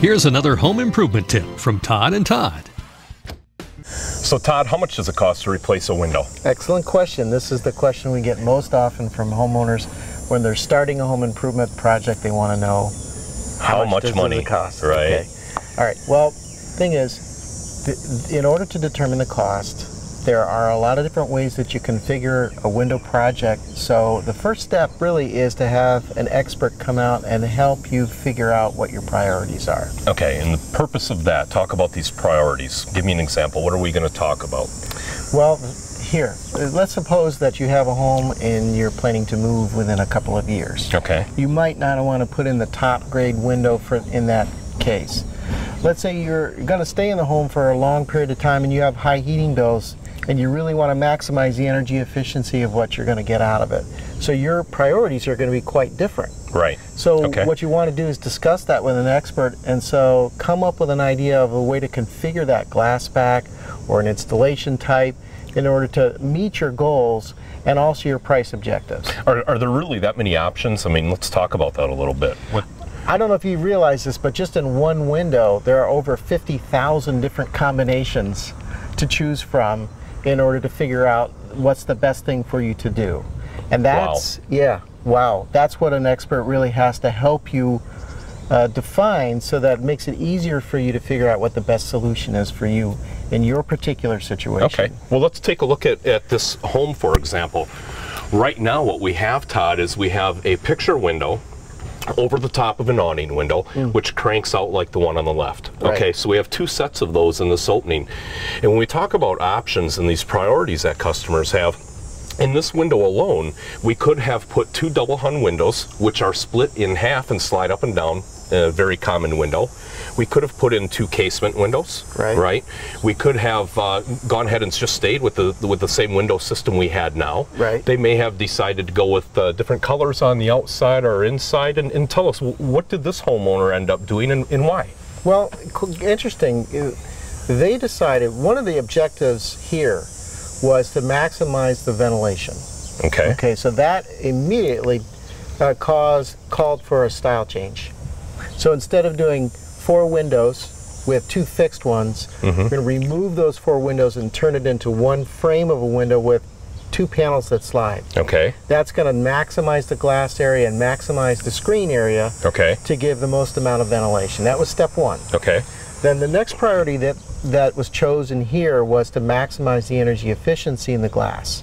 Here's another home improvement tip from Todd and Todd. So Todd, how much does it cost to replace a window? Excellent question. This is the question we get most often from homeowners when they're starting a home improvement project. They want to know how much money cost. Right. Okay. All right. Well, thing is, in order to determine the cost, there are a lot of different ways that you configure a window project. So the first step really is to have an expert come out and help you figure out what your priorities are. Okay, and the purpose of that, talk about these priorities. Give me an example. What are we going to talk about? Well, here, let's suppose that you have a home and you're planning to move within a couple of years. Okay. You might not want to put in the top grade window in that case. Let's say you're going to stay in the home for a long period of time and you have high heating bills and you really want to maximize the energy efficiency of what you're going to get out of it. So your priorities are going to be quite different. Right. So okay. What you want to do is discuss that with an expert and so come up with an idea of a way to configure that glass back or an installation type in order to meet your goals and also your price objectives. Are there really that many options? I mean, let's talk about that a little bit. I don't know if you realize this, but just in one window, there are over 50,000 different combinations to choose from in order to figure out what's the best thing for you to do. And that's, wow. Yeah, wow. That's what an expert really has to help you define, so that it makes it easier for you to figure out what the best solution is for you in your particular situation. Okay, well, let's take a look at this home, for example. Right now what we have, Todd, is we have a picture window over the top of an awning window, which cranks out like the one on the left. Right. Okay, so we have two sets of those in this opening. And when we talk about options and these priorities that customers have, in this window alone, we could have put two double hung windows, which are split in half and slide up and down, a very common window. We could have put in two casement windows, right? We could have gone ahead and just stayed with the same window system we had now. Right. They may have decided to go with different colors on the outside or inside. And tell us, what did this homeowner end up doing and why? Well, interesting. They decided one of the objectives here was to maximize the ventilation. Okay. Okay, so that immediately called for a style change. So instead of doing four windows, we have two fixed ones. We're going to remove those four windows and turn it into one frame of a window with two panels that slide. Okay. That's going to maximize the glass area and maximize the screen area. Okay. To give the most amount of ventilation. That was step one. Okay. Then the next priority that was chosen here was to maximize the energy efficiency in the glass.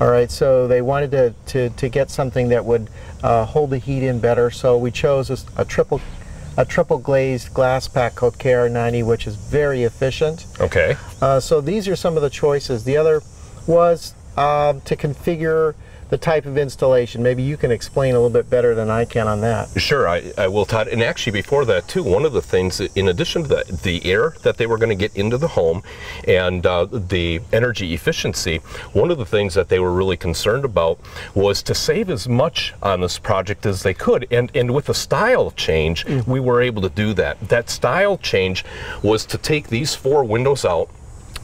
All right, so they wanted to get something that would hold the heat in better, so we chose a triple glazed glass pack called KR90, which is very efficient. Okay. So these are some of the choices. The other was to configure the type of installation. Maybe you can explain a little bit better than I can on that. Sure, I will, Todd. And actually before that too, one of the things, in addition to the air that they were going to get into the home and the energy efficiency, one of the things that they were really concerned about was to save as much on this project as they could. And with a style change, we were able to do that. That style change was to take these four windows out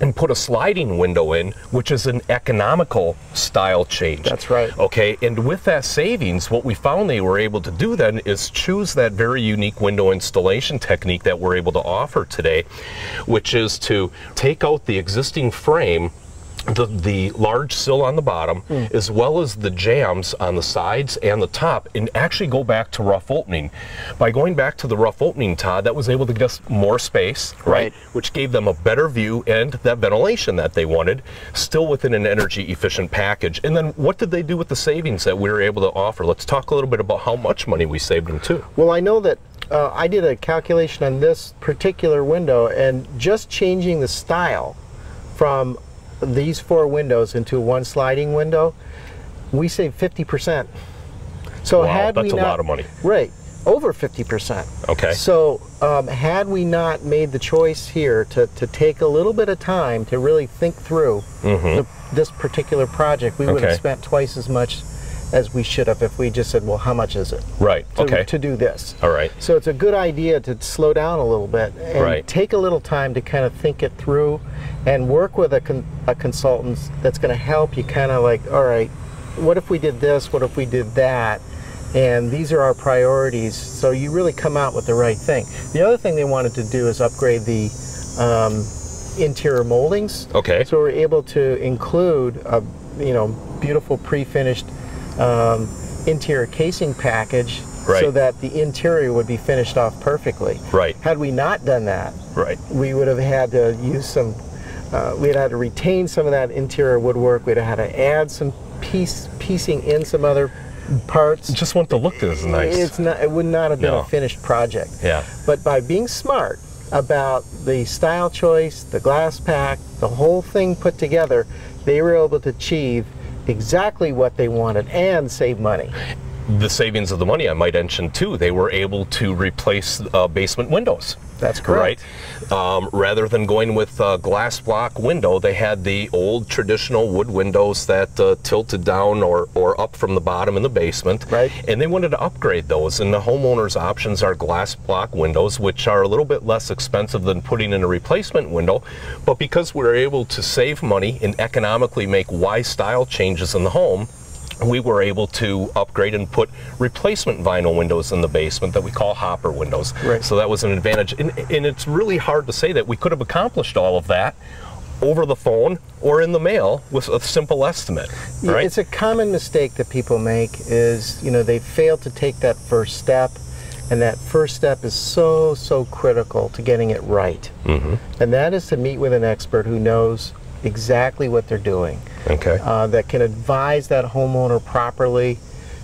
and put a sliding window in, which is an economical style change. That's right. Okay, and with that savings, what we found they were able to do then is choose that very unique window installation technique that we're able to offer today, which is to take out the existing frame, the large sill on the bottom, as well as the jambs on the sides and the top, and actually go back to rough opening. By going back to the rough opening, Todd, that was able to get more space, right? Which gave them a better view and that ventilation that they wanted, still within an energy efficient package. And then what did they do with the savings that we were able to offer? Let's talk a little bit about how much money we saved them too. Well, I know that I did a calculation on this particular window, and just changing the style from these four windows into one sliding window, we saved 50%. So wow, had that's we not, a lot of money. Right, over 50%. Okay. So had we not made the choice here to take a little bit of time to really think through this particular project, we would have spent twice as much as we should have if we just said, well, how much is it? Right, to do this. All right. So it's a good idea to slow down a little bit and take a little time to kind of think it through and work with a consultant that's going to help you kind of like, all right, what if we did this? What if we did that? and these are our priorities, so you really come out with the right thing. The other thing they wanted to do is upgrade the interior moldings. Okay. So we're able to include a, you know, beautiful pre-finished interior casing package, right, so that the interior would be finished off perfectly. Right. Had we not done that, right, we would have had to use some, we'd had to retain some of that interior woodwork. We'd have had to add some piecing in some other parts. Just want the look that is nice. It's not, it would not have been a finished project. Yeah. But by being smart about the style choice, the glass pack, the whole thing put together, they were able to achieve exactly what they wanted and save money. The savings of the money, I might mention too, they were able to replace basement windows. That's correct. Right? Rather than going with glass block window, they had the old traditional wood windows that tilted down or up from the bottom in the basement. Right. And they wanted to upgrade those, and the homeowner's options are glass block windows, which are a little bit less expensive than putting in a replacement window. But because we were able to save money and economically make wise style changes in the home, we were able to upgrade and put replacement vinyl windows in the basement that we call hopper windows. Right. So that was an advantage. And it's really hard to say that we could have accomplished all of that over the phone or in the mail with a simple estimate. Yeah, right? It's a common mistake that people make is, you know, they fail to take that first step. And that first step is so, so critical to getting it right. Mm-hmm. And that is to meet with an expert who knows exactly what they're doing. Okay. That can advise that homeowner properly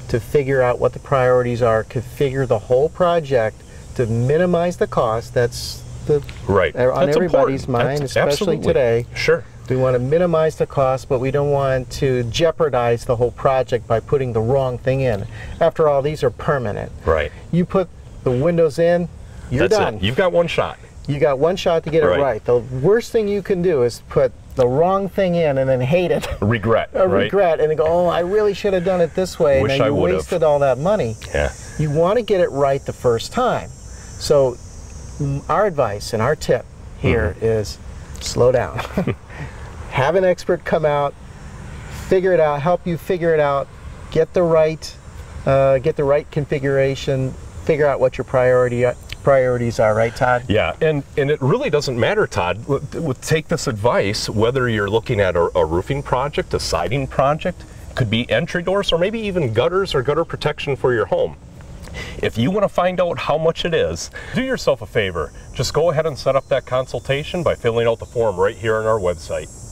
to figure out what the priorities are, configure the whole project to minimize the cost. That's the right on that's everybody's important. Mind, that's especially absolutely. Today. Sure. We want to minimize the cost, but we don't want to jeopardize the whole project by putting the wrong thing in. After all, these are permanent. Right. You put the windows in, you're that's done. It. You've got one shot. You got one shot to get it right. The worst thing you can do is put the wrong thing in and then hate it. Regret, right? Regret, and go, oh, I really should have done it this way, and then you wasted all that money. Yeah. You want to get it right the first time. So our advice and our tip here is slow down. Have an expert come out, figure it out, help you figure it out, get the right configuration, figure out what your priorities are, right, Todd? Yeah, and it really doesn't matter, Todd. Take this advice, whether you're looking at a roofing project, a siding project, could be entry doors, or maybe even gutters or gutter protection for your home. If you want to find out how much it is, do yourself a favor. Just go ahead and set up that consultation by filling out the form right here on our website.